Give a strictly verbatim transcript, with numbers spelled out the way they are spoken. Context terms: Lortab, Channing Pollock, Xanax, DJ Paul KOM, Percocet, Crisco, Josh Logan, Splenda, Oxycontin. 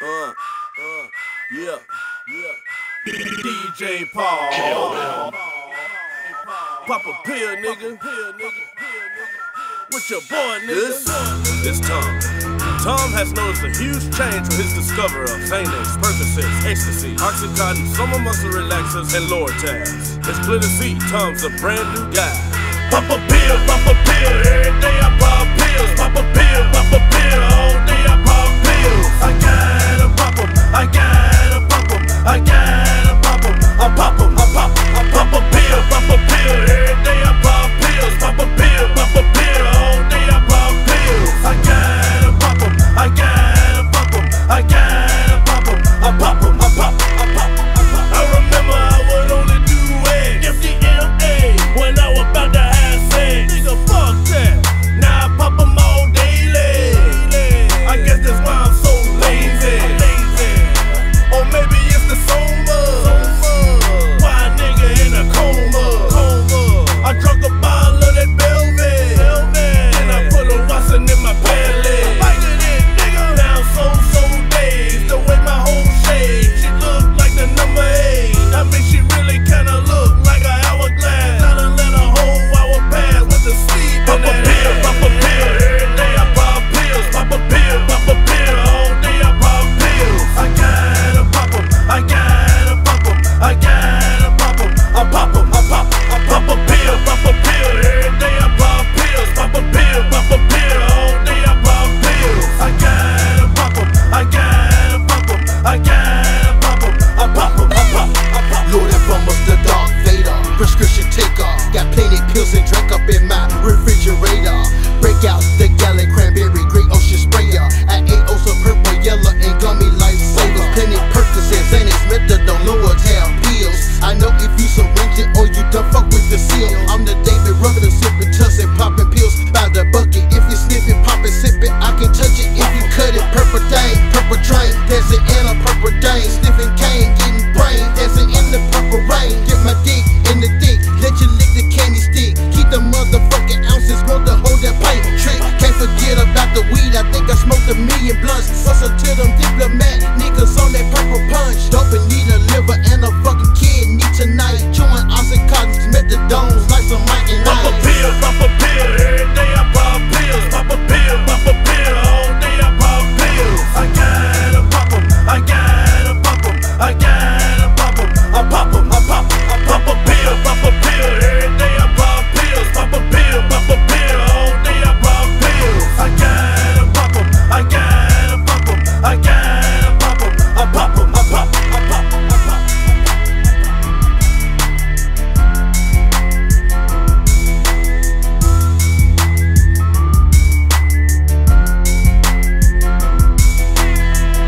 uh, uh, yeah, yeah. D J Paul K O M. Pop a pill, nigga. With your boy, nigga. This is Tom. Tom has noticed a huge change with his discovery of Xanax, Percocets, Ecstasy, Oxycontin, summer muscle relaxers, and Lortabs. It's clear to see Tom's a brand new guy. Pop a pill, pop a pill, every day I pop pills. Pop a pill, pop a pill, all day.